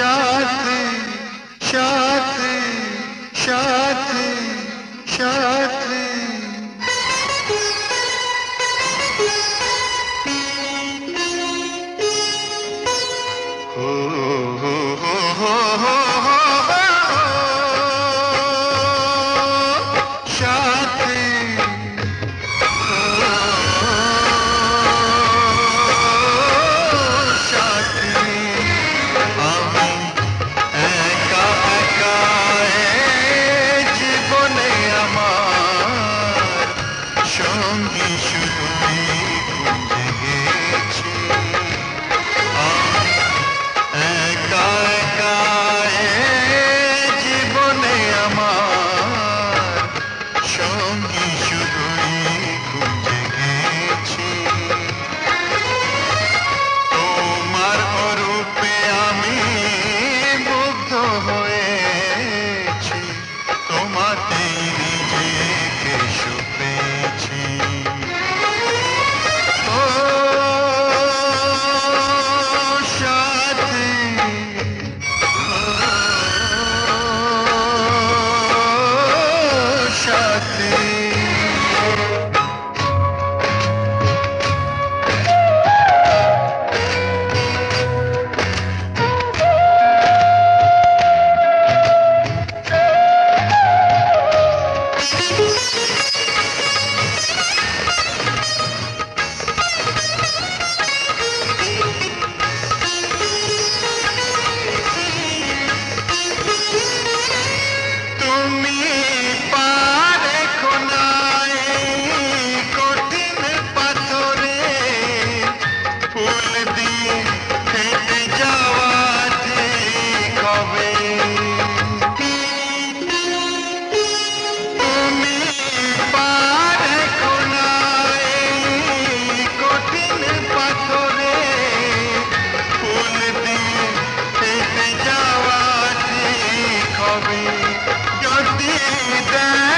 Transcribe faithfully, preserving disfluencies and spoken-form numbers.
शादी शादी शादी शादी I'll be your dear.